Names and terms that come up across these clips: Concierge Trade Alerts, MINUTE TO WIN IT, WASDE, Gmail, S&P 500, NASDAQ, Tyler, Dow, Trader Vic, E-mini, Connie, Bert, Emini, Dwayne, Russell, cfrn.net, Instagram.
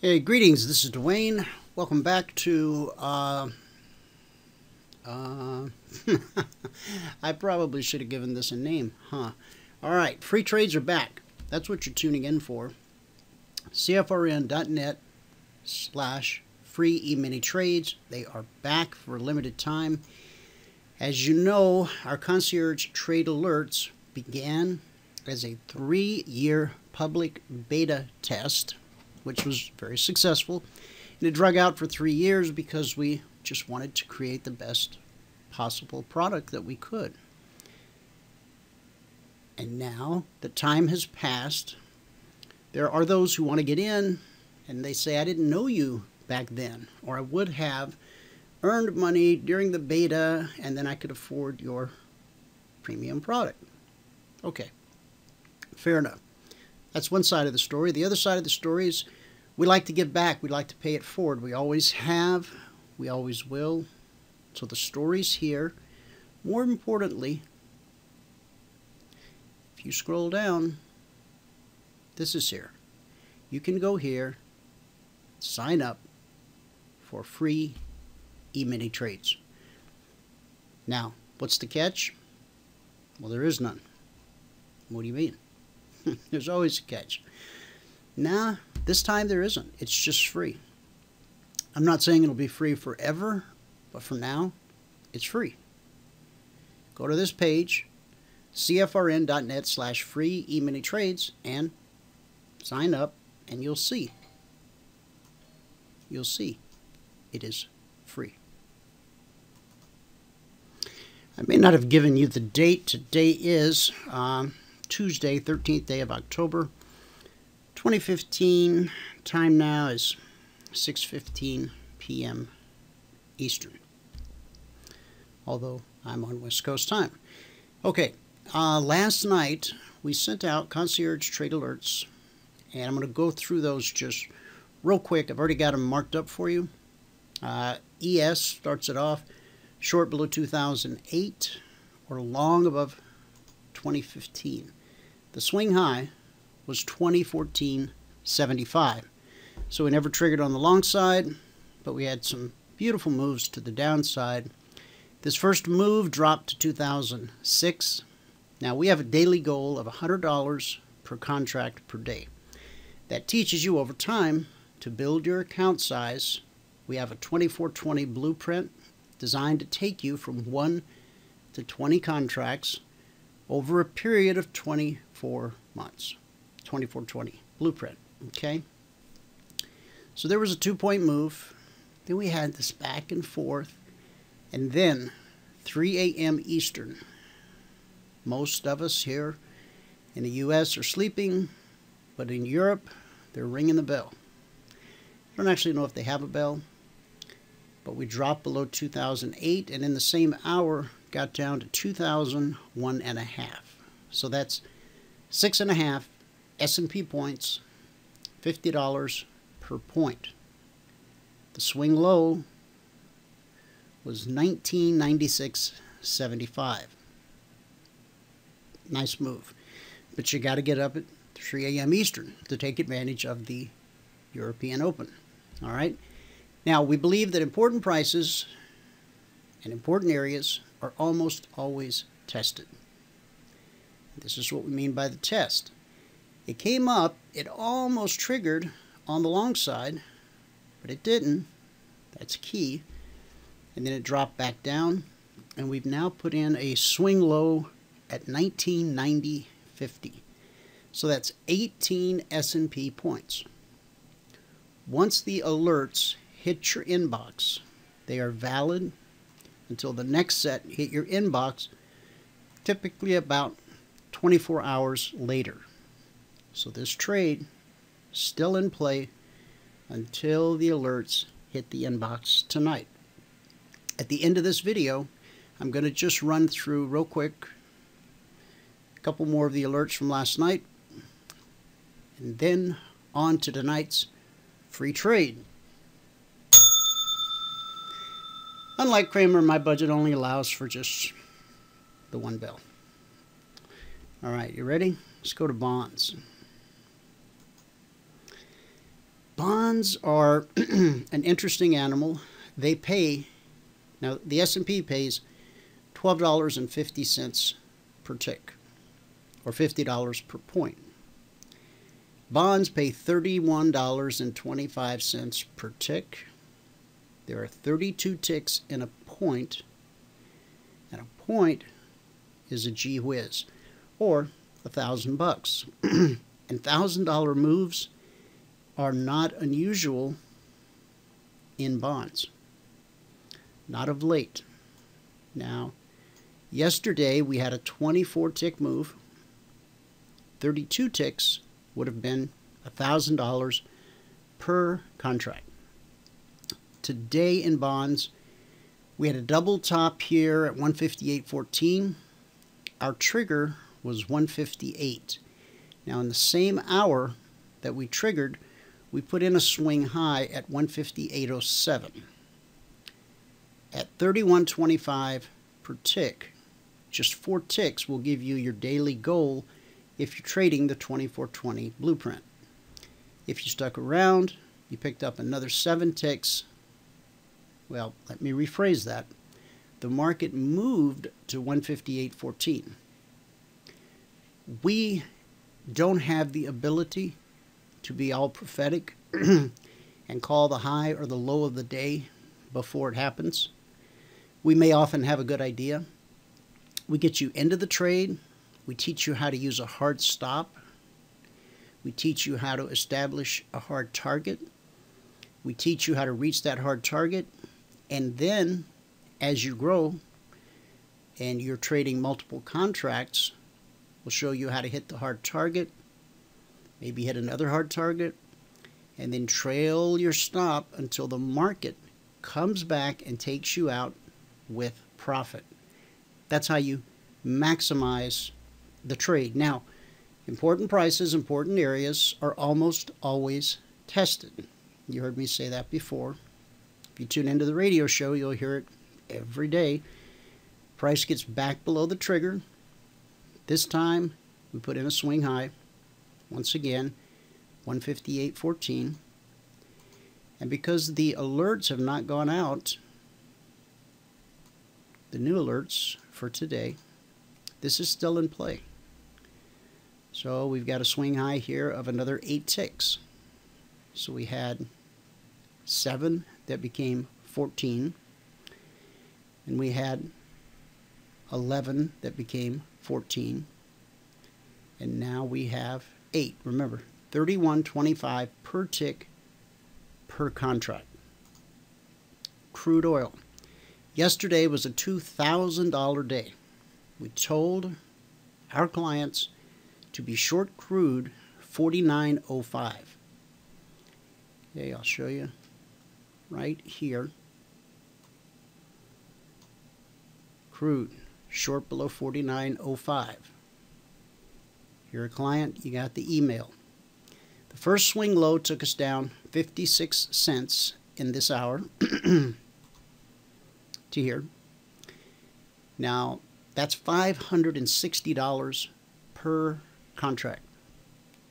Hey, greetings, this is Dwayne. Welcome back to, I probably should have given this a name, huh? All right, free trades are back. That's what you're tuning in for. cfrn.net/free Emini trades. They are back for a limited time. As you know, our concierge trade alerts began as a 3-year public beta test, which was very successful, and it drug out for 3 years because we just wanted to create the best possible product that we could. And now the time has passed. There are those who want to get in, and they say, I didn't know you back then, or I would have earned money during the beta, and then I could afford your premium product. Okay, fair enough. That's one side of the story. The other side of the story is we like to give back. We like to pay it forward. We always have. We always will. So the story's here. More importantly, if you scroll down, this is here. You can go here, sign up for free Emini trades. Now, what's the catch? Well, there is none. What do you mean? There's always a catch. Nah, this time there isn't. It's just free. I'm not saying it'll be free forever, but for now, it's free. Go to this page, cfrn.net/free Emini trades, and sign up, and you'll see. You'll see. It is free. I may not have given you the date. Today is... Tuesday, 13th day of October, 2015. Time now is 6:15 p.m. Eastern, although I'm on West Coast time. Okay, last night we sent out concierge trade alerts, and I'm going to go through those just real quick. I've already got them marked up for you. ES starts it off, short below 2008 or long above 2015. The swing high was 2014.75. So we never triggered on the long side, but we had some beautiful moves to the downside. This first move dropped to 2006. Now we have a daily goal of $100 per contract per day. That teaches you over time to build your account size. We have a 24/20 blueprint designed to take you from 1 to 20 contracts over a period of 24 months. 24/20 blueprint, okay? So there was a 2-point move. Then we had this back and forth. And then 3 a.m. Eastern. Most of us here in the U.S. are sleeping, but in Europe, they're ringing the bell. I don't actually know if they have a bell, but we dropped below 2008, and in the same hour, got down to 2001.5. So that's 6.5 S&P points, $50 per point. The swing low was 1996.75. Nice move. But you got to get up at 3 a.m. Eastern to take advantage of the European Open. All right. Now, we believe that important prices and important areas are almost always tested. This is what we mean by the test. It came up, it almost triggered on the long side, but it didn't. That's key. And then it dropped back down, and we've now put in a swing low at 1990.50. So that's 18 S&P points. Once the alerts hit your inbox, they are valid until the next set hit your inbox, typically about 24 hours later. So this trade still in play until the alerts hit the inbox tonight. At the end of this video, I'm going to just run through real quick a couple more of the alerts from last night, and then on to tonight's free trade. Unlike Kramer, my budget only allows for just the one bell. All right, you ready? Let's go to bonds. Bonds are an interesting animal. They pay, now the S&P pays $12.50 per tick, or $50 per point. Bonds pay $31.25 per tick. There are 32 ticks in a point, and a point is a gee whiz, or $1,000 bucks. And $1,000 moves are not unusual in bonds, not of late. Now, yesterday we had a 24 tick move. 32 ticks would have been $1,000 per contract. Today in bonds, we had a double top here at 158.14. Our trigger was 158. Now, in the same hour that we triggered, we put in a swing high at 158.07. At 31.25 per tick, just 4 ticks will give you your daily goal if you're trading the 24/20 blueprint. If you stuck around, you picked up another 7 ticks. Well, let me rephrase that. The market moved to 158.14. We don't have the ability to be all prophetic and call the high or the low of the day before it happens. We may often have a good idea. We get you into the trade. We teach you how to use a hard stop. We teach you how to establish a hard target. We teach you how to reach that hard target. And then, as you grow and you're trading multiple contracts, we'll show you how to hit the hard target, maybe hit another hard target, and then trail your stop until the market comes back and takes you out with profit. That's how you maximize the trade. Now, important prices, important areas are almost always tested. You heard me say that before. If you tune into the radio show, you'll hear it every day. Price gets back below the trigger. This time, we put in a swing high. Once again, 158.14. And because the alerts have not gone out, the new alerts for today, this is still in play. So we've got a swing high here of another 8 ticks. So we had 7 that became 14. And we had 11 that became 14. And now we have 8. Remember, 31.25 per tick per contract. Crude oil. Yesterday was a $2,000 day. We told our clients to be short crude 49.05. Okay, I'll show you right here. Crude, short below 49.05. You're a client, you got the email. The first swing low took us down 56 cents in this hour to here. Now, that's $560 per contract,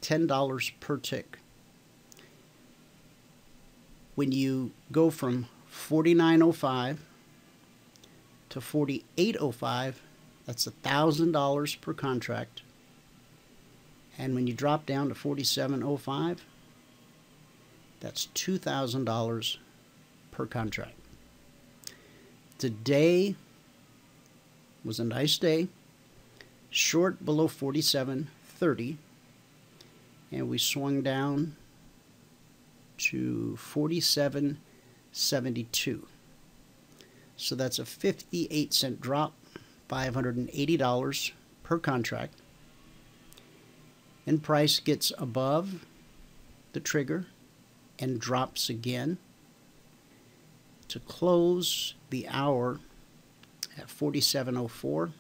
$10 per tick. When you go from 49.05 to 48.05, that's $1,000 per contract. And when you drop down to 47.05, that's $2,000 per contract. Today was a nice day, short below 47.30, and we swung down to 47.72. So that's a 58-cent drop, $580 per contract. And price gets above the trigger and drops again to close the hour at 47.04.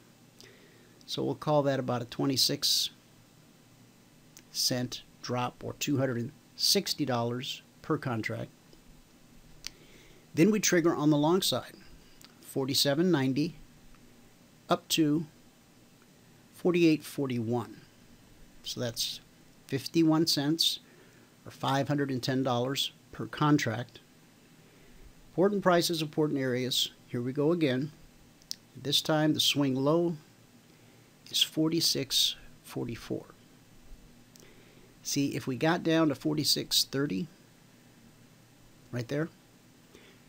So we'll call that about a 26-cent drop, or $260 per contract. Then we trigger on the long side, 47.90 up to 48.41. So that's 51 cents, or $510 per contract. Important prices, important areas. Here we go again. This time the swing low is 46.44. See, if we got down to 46.30, right there,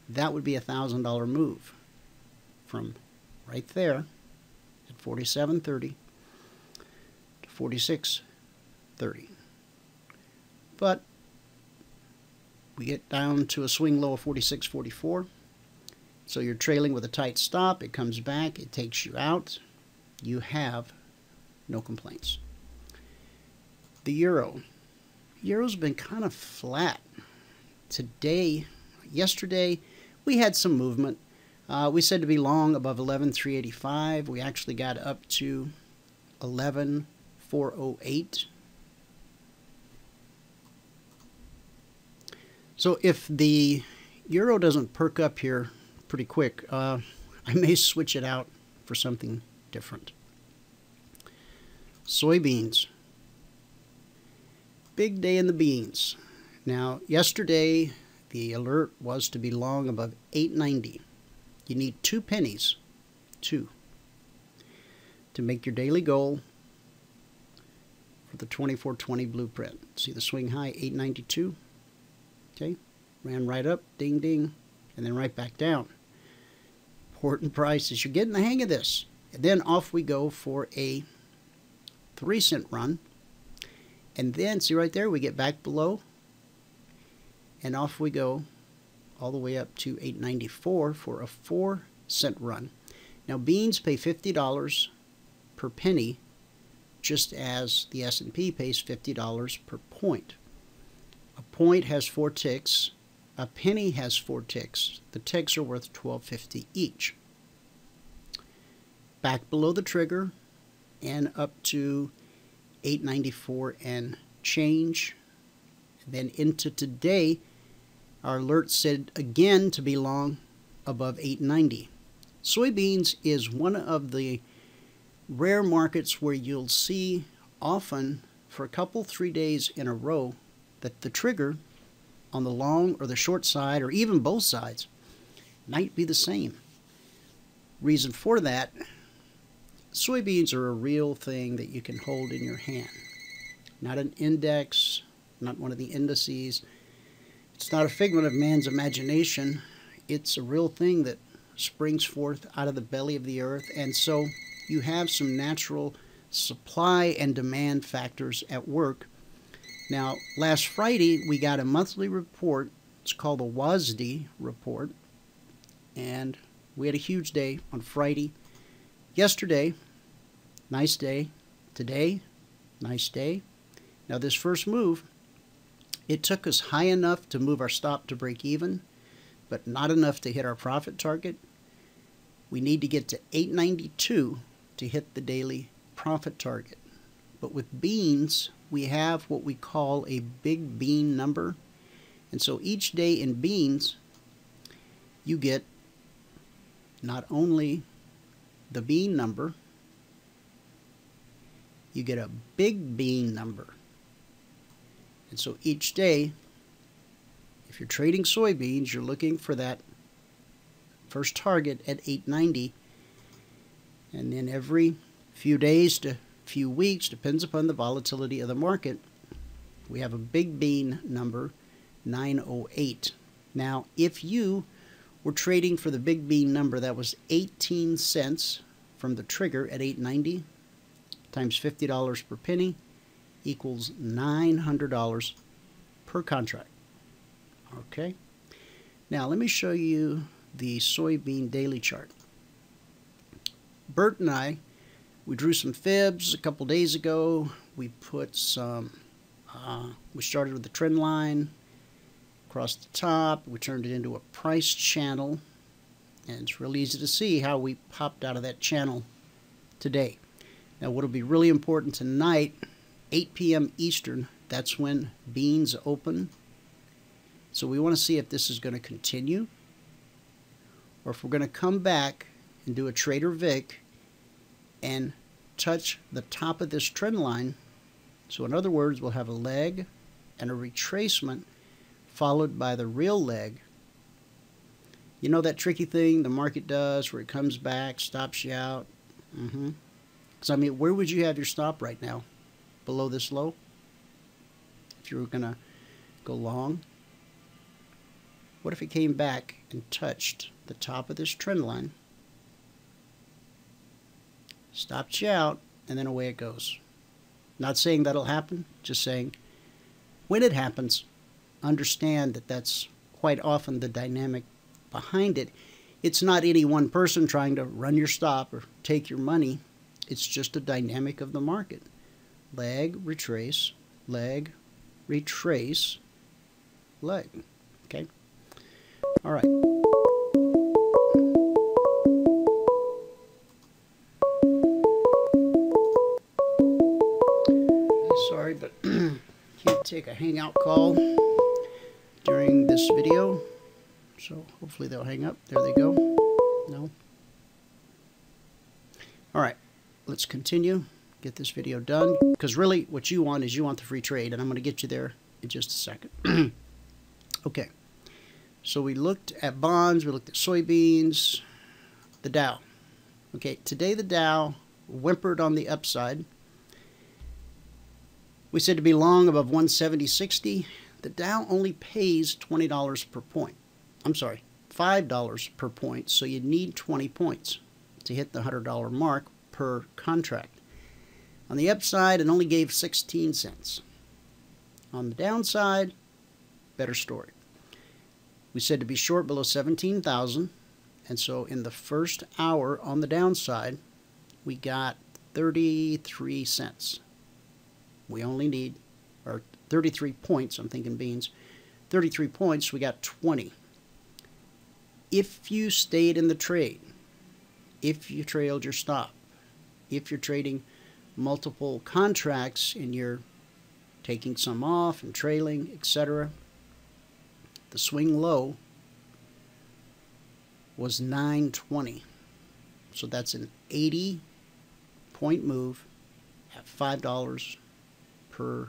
that would be a $1,000 move from right there at 47.30 to 46.30. But we get down to a swing low of 46.44, so you're trailing with a tight stop. It comes back, it takes you out. You have no complaints. The euro. Euro's been kind of flat today. Yesterday we had some movement. We said to be long above 11,385. We actually got up to 11,408. So if the euro doesn't perk up here pretty quick, I may switch it out for something different. Soybeans. Big day in the beans. Now, yesterday the alert was to be long above 8.90. You need 2 pennies, to make your daily goal for the 2420 blueprint. See the swing high, 8.92? Okay, ran right up, ding, ding, and then right back down. Important prices. You're getting the hang of this. And then off we go for a 3-cent run. And then, see right there, we get back below. And off we go all the way up to 8.94 for a 4-cent run. Now, beans pay $50 per penny, just as the S&P pays $50 per point. A point has 4 ticks. A penny has 4 ticks. The ticks are worth $12.50 each. Back below the trigger and up to 8.94 and change. And then into today, our alert said again to be long above 8.90. Soybeans is one of the rare markets where you'll see often for a couple, 3 days in a row that the trigger on the long or the short side, or even both sides, might be the same. Reason for that, soybeans are a real thing that you can hold in your hand. Not an index, not one of the indices. It's not a figment of man's imagination. It's a real thing that springs forth out of the belly of the earth, and so you have some natural supply and demand factors at work. Now, last Friday, we got a monthly report. It's called the WASDE report, and we had a huge day on Friday. Yesterday, nice day. Today, nice day. Now, this first move, it took us high enough to move our stop to break even, but not enough to hit our profit target. We need to get to 8.92 to hit the daily profit target. But with beans, we have what we call a big bean number. And so each day in beans, you get not only the bean number, you get a big bean number. And so each day, if you're trading soybeans, you're looking for that first target at 8.90. And then every few days to few weeks, depends upon the volatility of the market, we have a big bean number, 908. Now, if you were trading for the big bean number, that was 18 cents from the trigger at 8.90 times $50 per penny equals $900 per contract. Okay. Now, let me show you the soybean daily chart. Bert and I, we drew some fibs a couple days ago. We put some, we started with the trend line across the top. We turned it into a price channel. And it's real easy to see how we popped out of that channel today. Now, what'll be really important tonight, 8 p.m. Eastern, that's when beans open. So we want to see if this is going to continue or if we're going to come back and do a Trader Vic and touch the top of this trend line. So in other words, we'll have a leg and a retracement followed by the real leg. You know that tricky thing the market does where it comes back, stops you out? Mm-hmm. So, I mean, where would you have your stop right now? Below this low? If you were going to go long? What if it came back and touched the top of this trend line? Stopped you out, and then away it goes. Not saying that'll happen, just saying when it happens, understand that that's quite often the dynamic behind it. It's not any one person trying to run your stop or take your money. It's just a dynamic of the market. Leg, retrace, leg, retrace, leg. Okay? All right. Sorry, but can't take a hangout call during this video. So hopefully they'll hang up. There they go. No. All right. Let's continue, get this video done, because really what you want is you want the free trade, and I'm going to get you there in just a second. Okay, so we looked at bonds, we looked at soybeans, the Dow. Okay, today the Dow whimpered on the upside. We said to be long above 170.60. The Dow only pays $20 per point. I'm sorry, $5 per point, so you need 20 points to hit the $100 mark per contract. On the upside, it only gave 16 cents. On the downside, better story. We said to be short below 17,000, and so in the first hour on the downside, we got 33 cents. We only need, or 33 points, I'm thinking beans, 33 points, we got 20. If you stayed in the trade, if you trailed your stop, if you're trading multiple contracts and you're taking some off and trailing, etc., the swing low was 920. So that's an 80-point move at $5 per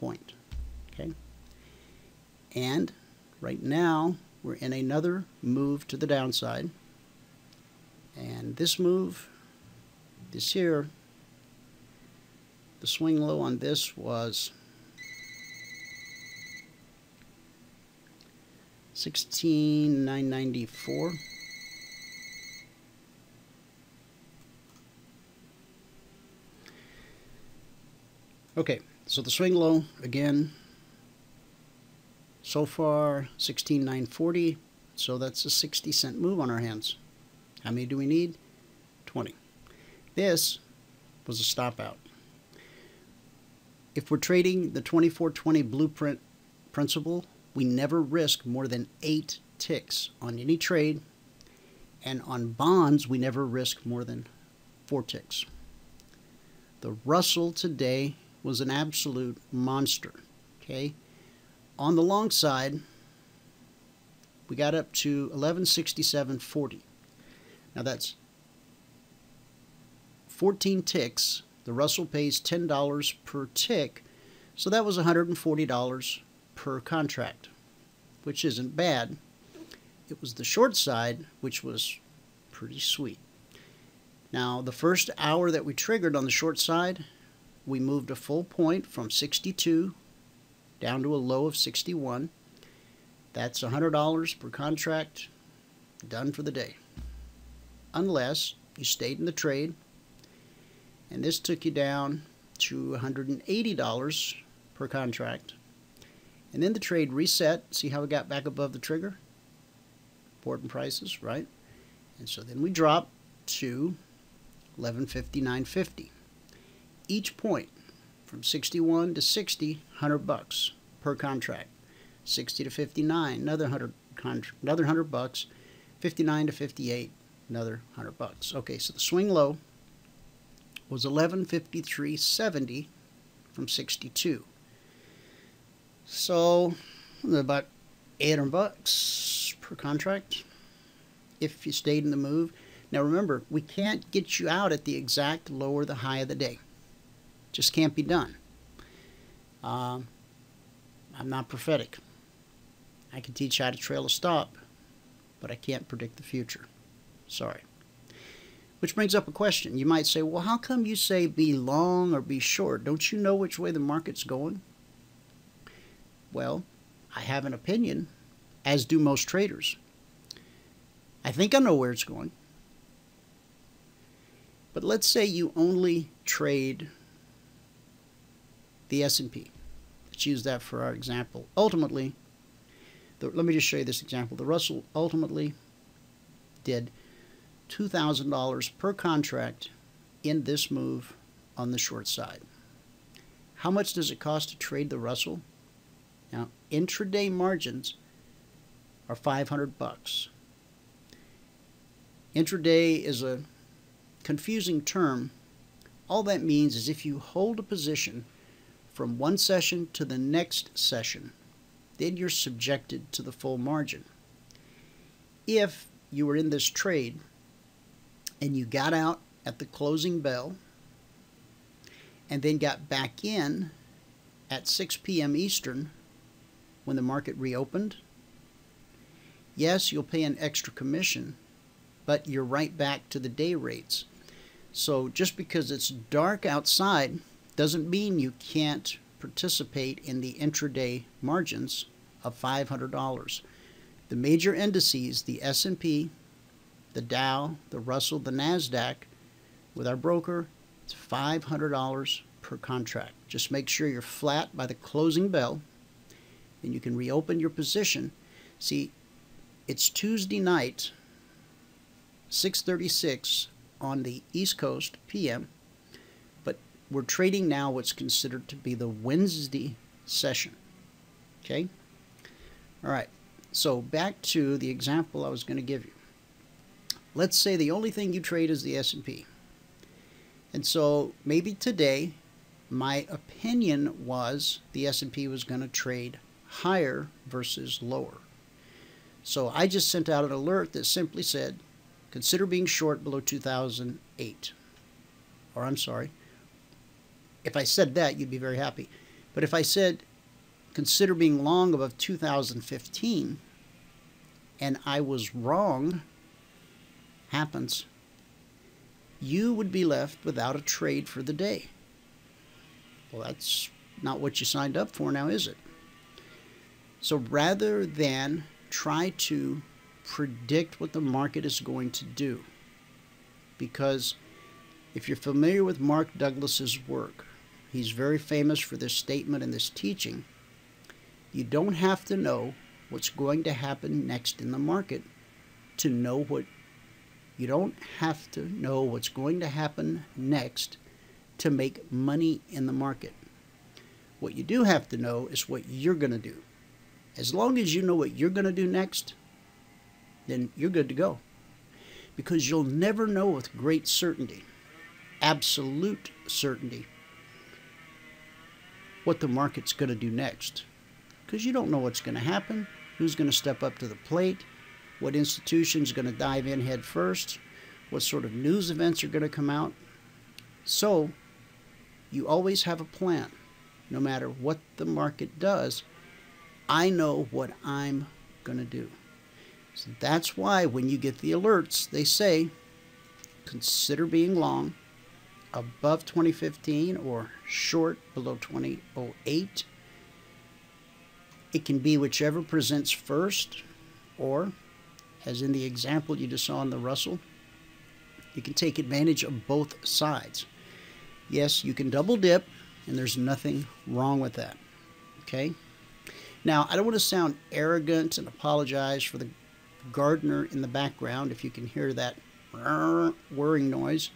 point. Okay? And right now we're in another move to the downside. And this move, this here, the swing low on this was 16,994. Okay, so the swing low again, so far 16,940. So that's a 60-cent move on our hands. How many do we need? 20. This was a stop out. If we're trading the 24/20 blueprint principle, we never risk more than 8 ticks on any trade, and on bonds, we never risk more than 4 ticks. The Russell today was an absolute monster, okay? On the long side, we got up to 1167.40. Now that's 14 ticks. The Russell pays $10 per tick, so that was $140 per contract, which isn't bad. It was the short side, which was pretty sweet. Now, the first hour that we triggered on the short side, we moved a full point from 62 down to a low of 61. That's $100 per contract, done for the day. Unless you stayed in the trade, and this took you down to $180 per contract. And then the trade reset. See how it got back above the trigger? Important prices, right? And so then we dropped to 1159.50. Each point from 61 to 60, $100 per contract. 60 to 59, another $100. 59 to 58, another $100. Okay, so the swing low was 1153.70 from 62. So about $800 per contract if you stayed in the move. Now remember, we can't get you out at the exact low or the high of the day. Just can't be done. I'm not prophetic. I can teach you how to trail a stop, but I can't predict the future. Sorry. Which brings up a question. You might say, well, how come you say be long or be short? Don't you know which way the market's going? Well, I have an opinion, as do most traders. I think I know where it's going. But let's say you only trade the S&P. Let's use that for our example. Ultimately, let me just show you this example. The Russell ultimately did $2,000 per contract in this move on the short side. How much does it cost to trade the Russell? Now, intraday margins are $500. Intraday is a confusing term. All that means is if you hold a position from one session to the next session, then you're subjected to the full margin. If you were in this trade and you got out at the closing bell and then got back in at 6 p.m. Eastern when the market reopened, yes, you'll pay an extra commission, but you're right back to the day rates. So just because it's dark outside doesn't mean you can't participate in the intraday margins of $500. The major indices, the S&P, the Dow, the Russell, the NASDAQ, with our broker, it's $500 per contract. Just make sure you're flat by the closing bell, and you can reopen your position. See, it's Tuesday night, 6:36 on the East Coast PM, but we're trading now what's considered to be the Wednesday session. Okay? All right. So back to the example I was going to give you. Let's say the only thing you trade is the S&P. And so maybe today my opinion was the S&P was going to trade higher versus lower. So I just sent out an alert that simply said, consider being short below 2008. Or I'm sorry. If I said that, you'd be very happy. But if I said, consider being long above 2015, and I was wrong, happens, you would be left without a trade for the day. Well, that's not what you signed up for now, is it? So rather than try to predict what the market is going to do, because if you're familiar with Mark Douglas's work, he's very famous for this statement and this teaching, you don't have to know what's going to happen next in the market to know what you don't have to know what's going to happen next to make money in the market. What you do have to know is what you're going to do. As long as you know what you're going to do next, then you're good to go. Because you'll never know with great certainty, absolute certainty, what the market's going to do next. Because you don't know what's going to happen, who's going to step up to the plate, what institution's going to dive in head first, what sort of news events are going to come out. So, you always have a plan. No matter what the market does, I know what I'm going to do. So that's why when you get the alerts, they say, consider being long above 2015 or short below 2008. It can be whichever presents first, or as in the example you just saw in the Russell, you can take advantage of both sides. Yes, you can double dip, and there's nothing wrong with that. Okay? Now, I don't want to sound arrogant and apologize for the gardener in the background, if you can hear that whirring noise.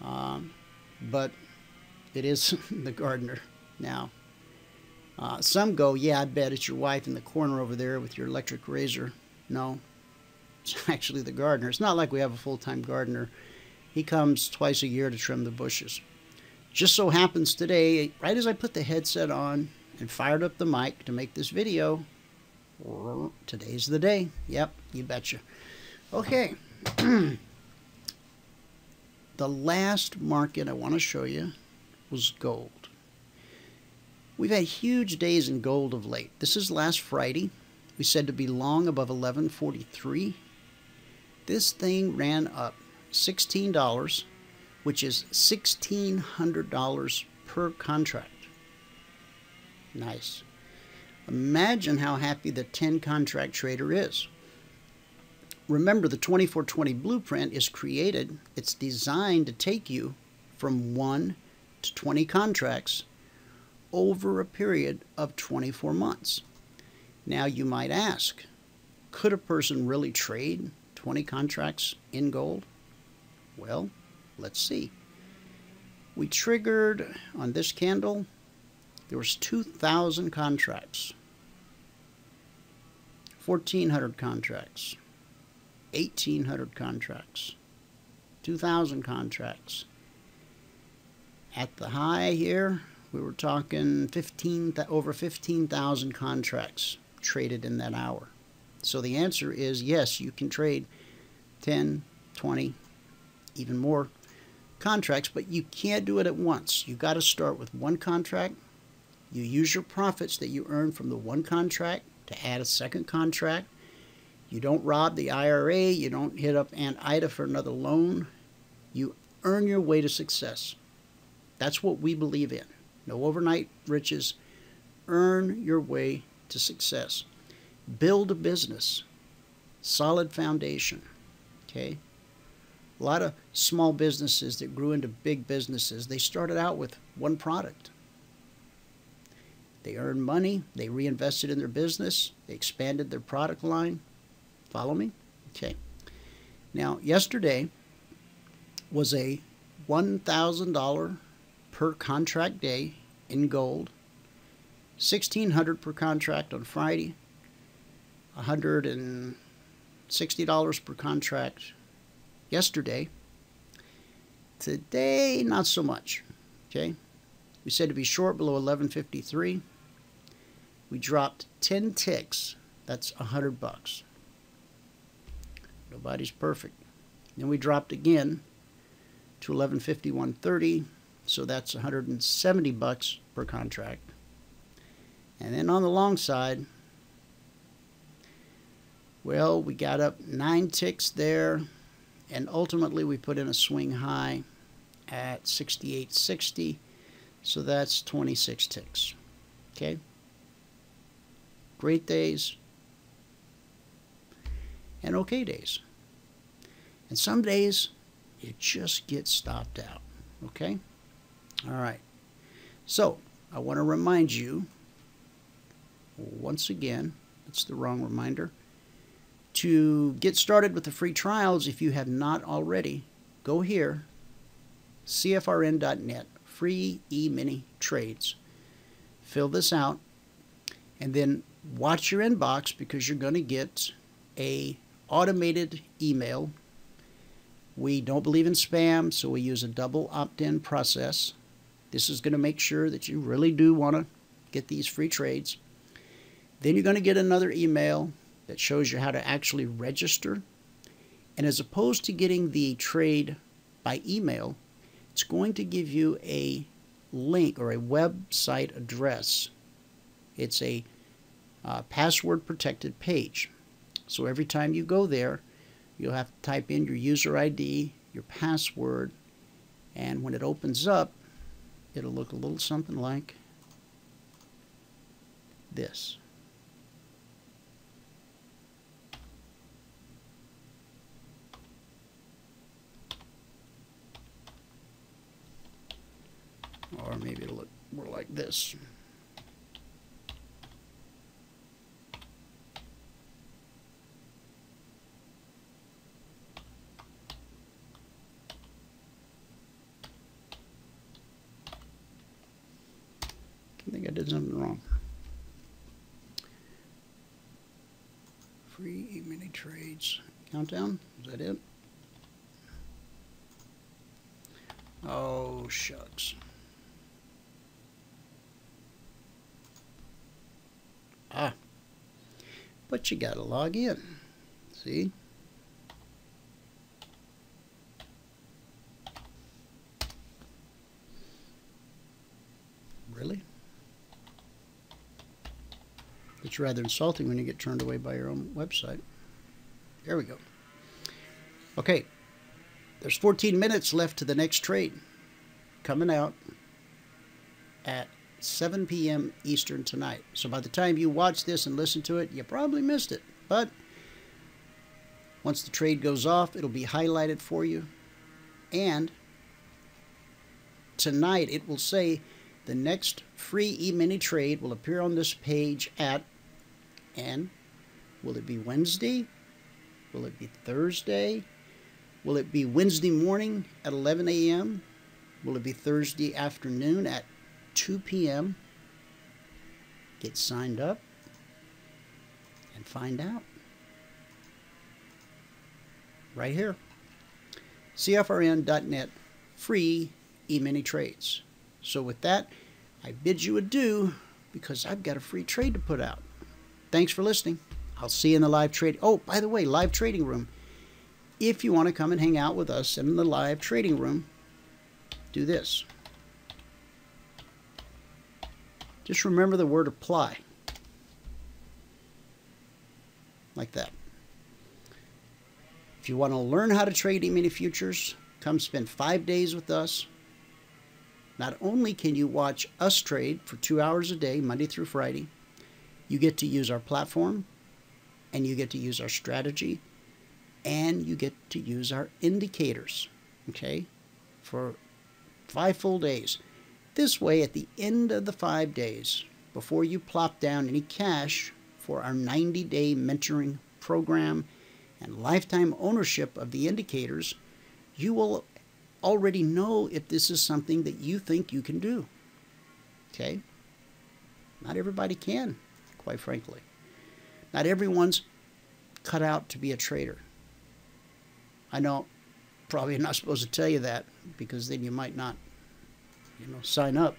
But it is the gardener now. Some go, yeah, I bet it's your wife in the corner over there with your electric razor. No. It's actually the gardener. It's not like we have a full-time gardener. He comes twice a year to trim the bushes. Just so happens today, right as I put the headset on and fired up the mic to make this video, today's the day. Yep, you betcha. Okay. The last market I want to show you was gold. We've had huge days in gold of late. This is last Friday. We said to be long above 1143. This thing ran up $16, which is $1,600 per contract. Nice. Imagine how happy the 10-contract trader is. Remember, the 24/20 blueprint is created. It's designed to take you from 1 to 20 contracts over a period of 24 months. Now, you might ask, could a person really trade 20 contracts in gold? Well, let's see. We triggered on this candle. There was 2,000 contracts, 1,400 contracts, 1,800 contracts, 2,000 contracts. At the high here, we were talking over 15,000 contracts traded in that hour. So the answer is yes, you can trade 10, 20, even more contracts, but you can't do it at once. You've got to start with one contract. You use your profits that you earn from the one contract to add a second contract. You don't rob the IRA. You don't hit up Aunt Ida for another loan. You earn your way to success. That's what we believe in. No overnight riches. Earn your way to success. Build a business. Solid foundation. Okay? A lot of small businesses that grew into big businesses, they started out with one product. They earned money, they reinvested in their business, they expanded their product line. Follow me? Okay. Now, yesterday was a $1,000 per contract day in gold, $1,600 per contract on Friday, $160 per contract yesterday. Today, not so much. Okay. We said to be short below 1153. We dropped 10 ticks. That's $100. Nobody's perfect. Then we dropped again to 1151.30, so that's $170 per contract. And then on the long side, well, we got up 9 ticks there, and ultimately we put in a swing high at 68.60. So that's 26 ticks. Okay? Great days and okay days. And some days you just get stopped out. Okay? All right. So I want to remind you once again, that's the wrong reminder, to get started with the free trials if you have not already. Go here, cfrn.net. Free E-mini trades. Fill this out and then watch your inbox, because you're going to get a automated email. We don't believe in spam, so we use a double opt-in process. This is going to make sure that you really do want to get these free trades. Then you're going to get another email that shows you how to actually register. And as opposed to getting the trade by email, it's going to give you a link or a website address. It's a password protected page. So every time you go there, you'll have to type in your user ID, your password, and when it opens up, it'll look a little something like this. Or maybe it'll look more like this. I think I did something wrong. Free mini trades countdown. Is that it? Oh, shucks. Ah, but you gotta log in. See? Really? It's rather insulting when you get turned away by your own website. There we go. Okay. There's 14 minutes left to the next trade. Coming out at 7 p.m. Eastern tonight. So by the time you watch this and listen to it, you probably missed it. But once the trade goes off, it'll be highlighted for you. And tonight it will say the next free E-mini trade will appear on this page at, and will it be Wednesday? Will it be Thursday? Will it be Wednesday morning at 11 a.m.? Will it be Thursday afternoon at 2 p.m.? Get signed up and find out. Right here. cfrn.net, free E-mini trades. So with that, I bid you adieu because I've got a free trade to put out. Thanks for listening. I'll see you in the live trade. Oh, by the way, live trading room. If you want to come and hang out with us in the live trading room, do this. Just remember the word apply. Like that. If you want to learn how to trade E-mini futures, come spend 5 days with us. Not only can you watch us trade for 2 hours a day, Monday through Friday, you get to use our platform, and you get to use our strategy, and you get to use our indicators, okay, for 5 full days. This way, at the end of the 5 days, before you plop down any cash for our 90-day mentoring program and lifetime ownership of the indicators, you will already know if this is something that you think you can do, okay? Not everybody can, quite frankly. Not everyone's cut out to be a trader. I know, probably not supposed to tell you that because then you might not, you know, sign up.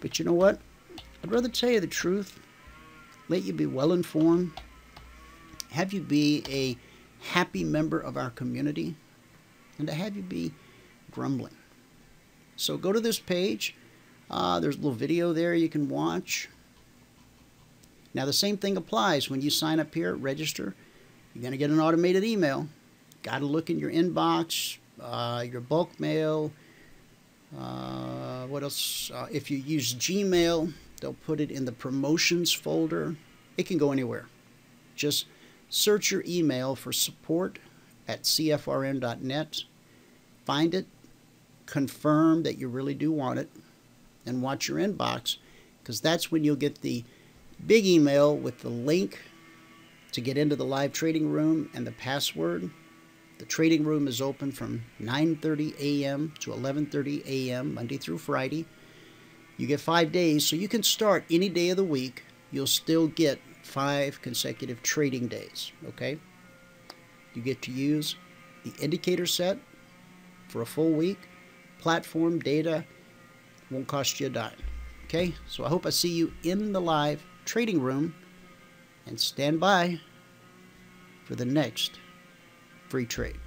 But you know what? I'd rather tell you the truth, let you be well informed, have you be a happy member of our community, and to have you be grumbling. So go to this page. There's a little video there you can watch. Now the same thing applies when you sign up here, register. You're going to get an automated email. Got to look in your inbox, your bulk mail. What else? If you use Gmail, they'll put it in the promotions folder. It can go anywhere. Just search your email for support@cfrn.net. Find it, confirm that you really do want it, and watch your inbox, because that's when you'll get the big email with the link to get into the live trading room and the password. The trading room is open from 9:30 a.m. to 11:30 a.m. Monday through Friday. You get 5 days, so you can start any day of the week. You'll still get 5 consecutive trading days, okay? You get to use the indicator set for a full week. Platform data won't cost you a dime, okay? So I hope I see you in the live trading room, and stand by for the next free trade.